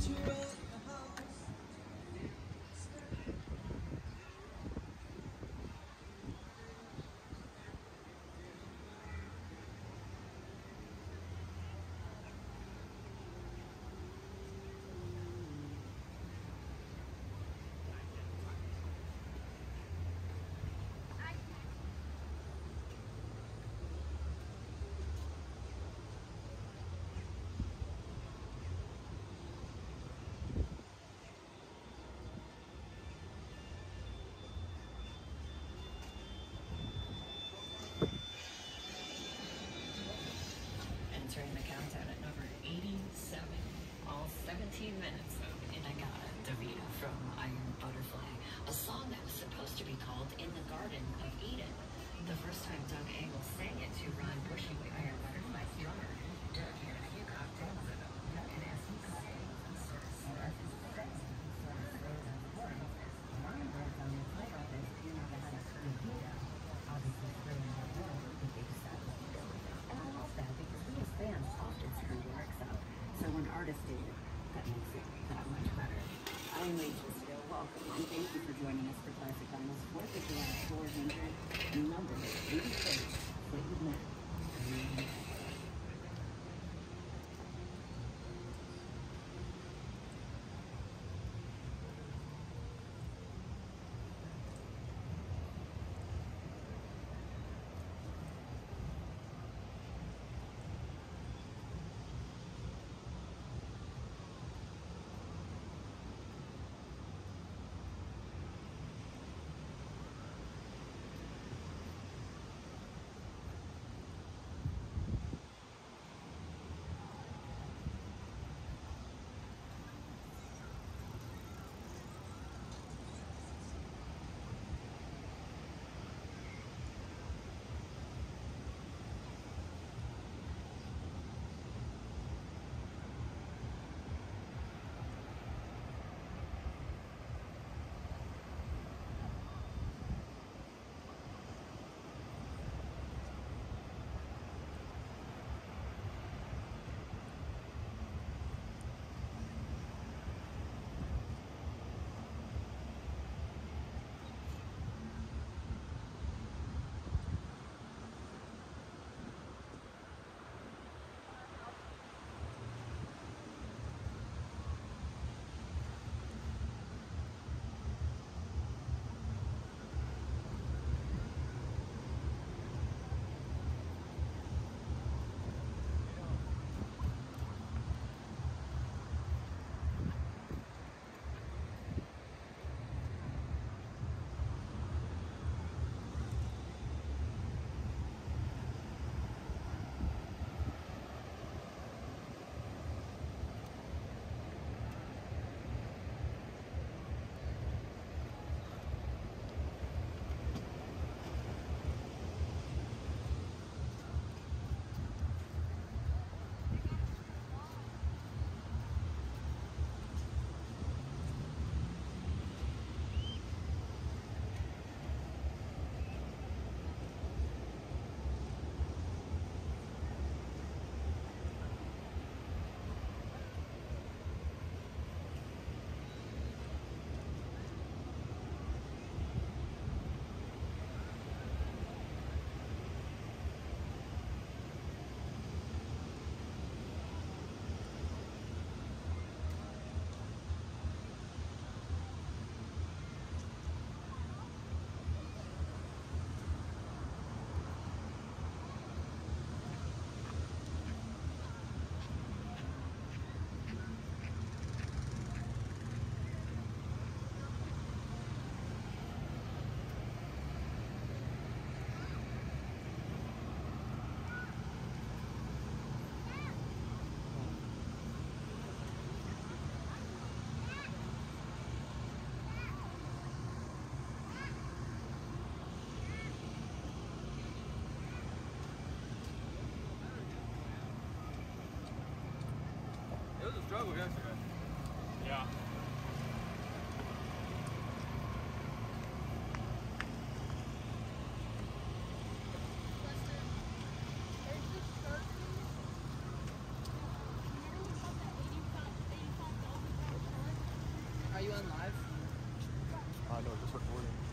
Cheers. Entering the countdown at number 87, all 17 minutes of Inagata, the Rita from Iron Butterfly, a song that was supposed to be called In the Garden of Eden. The first time Doug Ingle sang it to Ron Bushy, the Iron Butterfly's drummer, Doug had a few cocktails of it, and as he got it, he sort of said, artist did it. That makes it that much better. I'm Rachel Steele. Welcome, and thank you for joining us for Classic on this 4th of July 400 in London. What you've met. struggled yesterday. Yeah. Are you on live? No, just recording.